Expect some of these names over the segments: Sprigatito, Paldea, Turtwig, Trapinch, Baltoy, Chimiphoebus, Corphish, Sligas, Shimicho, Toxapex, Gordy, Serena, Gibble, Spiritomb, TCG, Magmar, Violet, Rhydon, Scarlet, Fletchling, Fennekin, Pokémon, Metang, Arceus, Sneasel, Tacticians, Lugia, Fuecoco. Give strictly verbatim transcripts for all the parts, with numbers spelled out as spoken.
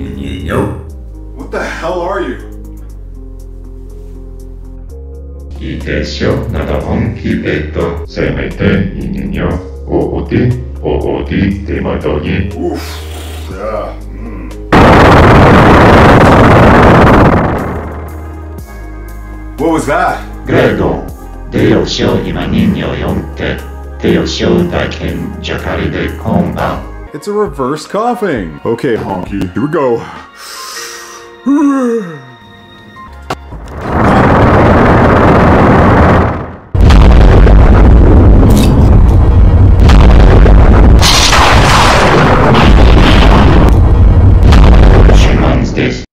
Yo. What the hell are you? 이대쇼 나다봉 기베도 세메테 인인요 오오디 오오디 데마더이. Oof. Yeah. Mm. What was that? Grego. 대쇼 이만인요 용태. 대쇼 다켄 자카리데 콤바. It's a reverse coughing. Okay, honky. Here we go. She wants this.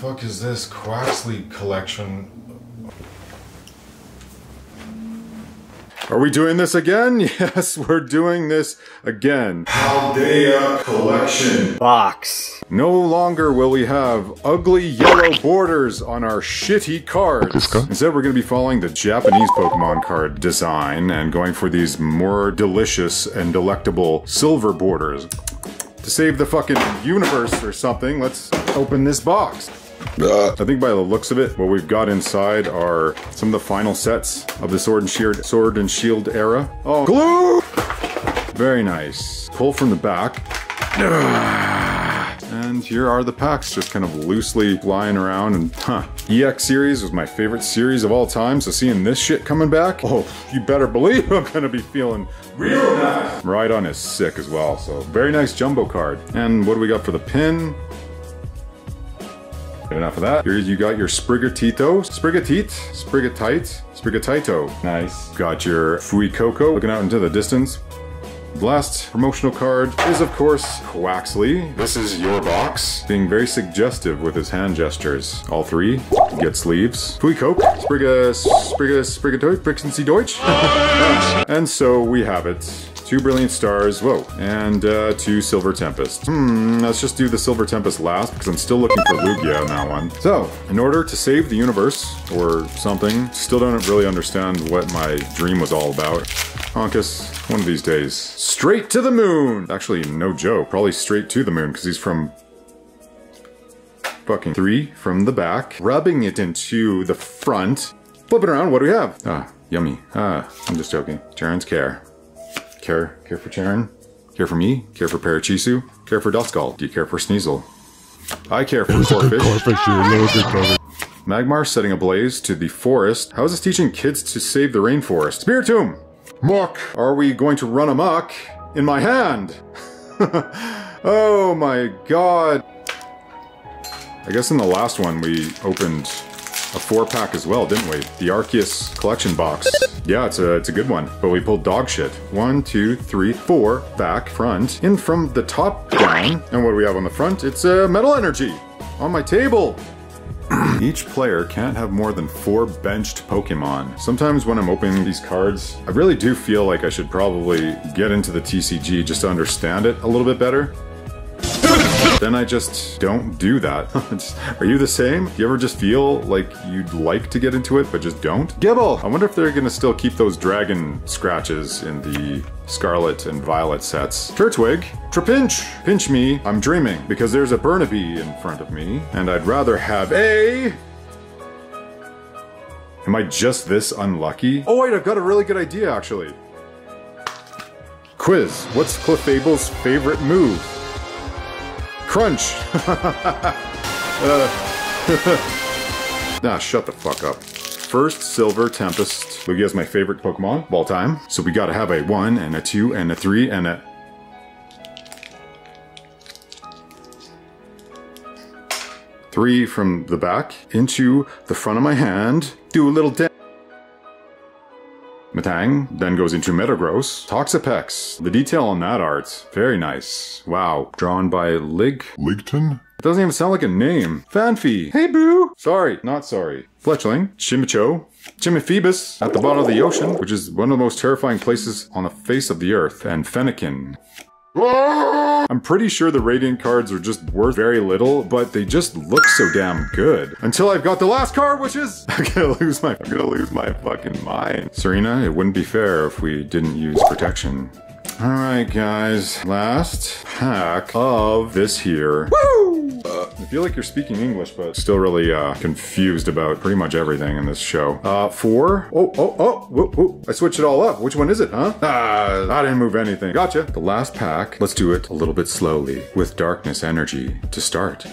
Fuck is this Quaxly collection? Are we doing this again? Yes, we're doing this again. Paldea collection box. No longer will we have ugly yellow borders on our shitty cards. Instead, we're going to be following the Japanese Pokemon card design and going for these more delicious and delectable silver borders. To save the fucking universe or something, let's open this box. I think by the looks of it, what we've got inside are some of the final sets of the Sword and Shield, Sword and Shield era. Oh, glue! Very nice. Pull from the back. And here are the packs just kind of loosely flying around. And huh, E X series was my favorite series of all time, so seeing this shit coming back, oh, you better believe I'm gonna be feeling real nice. Rhydon is sick as well, so very nice jumbo card. And what do we got for the pin? Enough of that. Here you got your Sprigatito, Sprigatite, Sprigatite, Sprigatito. Nice. Got your Fuecoco looking out into the distance. The last promotional card is, of course, Quaxly. This is your box. Being very suggestive with his hand gestures. All three get sleeves. Fuecoco, Spriga, Spriga, Sprigatoy, Frixency Deutsch. And so we have it. two Brilliant Stars, whoa, and uh, two Silver Tempest. Hmm, let's just do the Silver Tempest last because I'm still looking for Lugia on that one. So, in order to save the universe, or something, still don't really understand what my dream was all about. Honkus, one of these days. Straight to the moon! Actually, no joke, probably straight to the moon because he's from... fucking three from the back, rubbing it into the front. Flip it around, what do we have? Ah, yummy. Ah, I'm just joking. Charon's care. Care, care for Charon. Care for me, care for Parachisu. Care for Duskull. Do you care for Sneasel? I care for Corphish. Corphish, Magmar setting ablaze to the forest. How is this teaching kids to save the rainforest? Spiritomb! Muck! Are we going to run amok? In my hand! Oh my god! I guess in the last one we opened a four pack as well, didn't we? The Arceus collection box. Yeah, it's a, it's a good one, but we pulled dog shit. One, two, three, four, back, front, in from the top down. And what do we have on the front? It's a uh, Metal Energy on my table. Each player can't have more than four benched Pokemon. Sometimes when I'm opening these cards, I really do feel like I should probably get into the T C G just to understand it a little bit better. Then I just don't do that. Are you the same? Do you ever just feel like you'd like to get into it, but just don't? Gibble! I wonder if they're gonna still keep those dragon scratches in the Scarlet and Violet sets. Turtwig, Trapinch, pinch me, I'm dreaming, because there's a Burnaby in front of me, and I'd rather have a... Am I just this unlucky? Oh wait, I've got a really good idea, actually. Quiz, what's Clefable's favorite move? Crunch! uh, nah, shut the fuck up. First Silver Tempest. Lugia's my favorite Pokemon of all time. So we gotta have a one and a two and a three and a... Three from the back into the front of my hand. Do a little dance. Metang, then goes into Metagross. Toxapex. The detail on that art, very nice. Wow. Drawn by Lig... Ligton? It doesn't even sound like a name. Fanfi. Hey, boo! Sorry, not sorry. Fletchling. Shimicho. Chimiphoebus at the bottom of the ocean, which is one of the most terrifying places on the face of the earth. And Fennekin. I'm pretty sure the Radiant cards are just worth very little, but they just look so damn good. Until I've got the last card, which is... I'm gonna lose my... I'm gonna lose my fucking mind. Serena, it wouldn't be fair if we didn't use protection. Alright, guys. Last pack of this here. Woo! Uh, I feel like you're speaking English, but still really uh, confused about pretty much everything in this show. Uh, four. Oh, oh, oh. Whoa, whoa. I switched it all up. Which one is it, huh? Ah, I didn't move anything. Gotcha. The last pack. Let's do it a little bit slowly with Darkness Energy to start.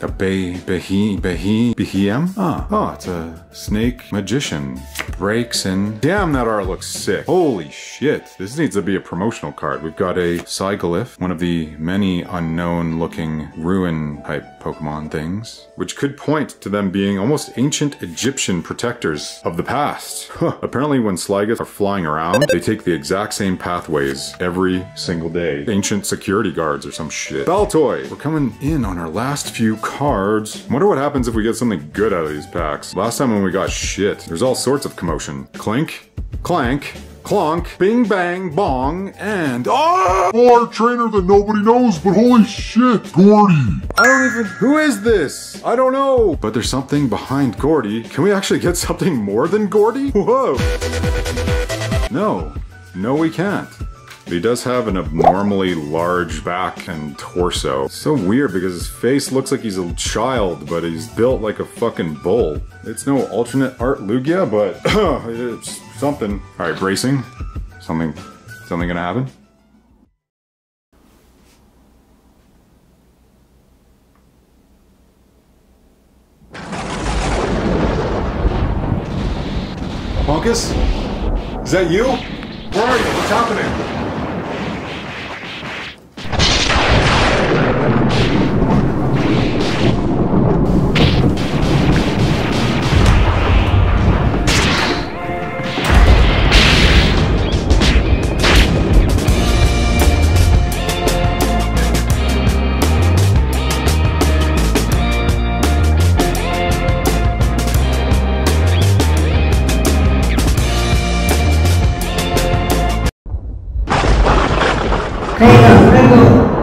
A bay, behi, behi, behem? Ah, oh, it's a snake magician. Breaks in. Damn, that art looks sick. Holy shit. This needs to be a promotional card. We've got a Cygalyph, one of the many unknown looking ruin type Pokemon things, which could point to them being almost ancient Egyptian protectors of the past. Huh. Apparently when Sligas are flying around, they take the exact same pathways every single day. Ancient security guards or some shit. Baltoy. We're coming in on our last few cards. I wonder what happens if we get something good out of these packs. Last time when we got shit, there's all sorts of commotion. Clink, clank, clonk, bing bang, bong, and oh! Or a trainer that nobody knows, but holy shit, Gordy. I don't even, who is this? I don't know. But there's something behind Gordy. Can we actually get something more than Gordy? Whoa. No, no we can't. He does have an abnormally large back and torso. It's so weird because his face looks like he's a child, but he's built like a fucking bull. It's no alternate art Lugia, but it's something. All right, bracing. Something, something gonna happen? Honkus? Is that you? Where are you? What's happening? There you go, very good.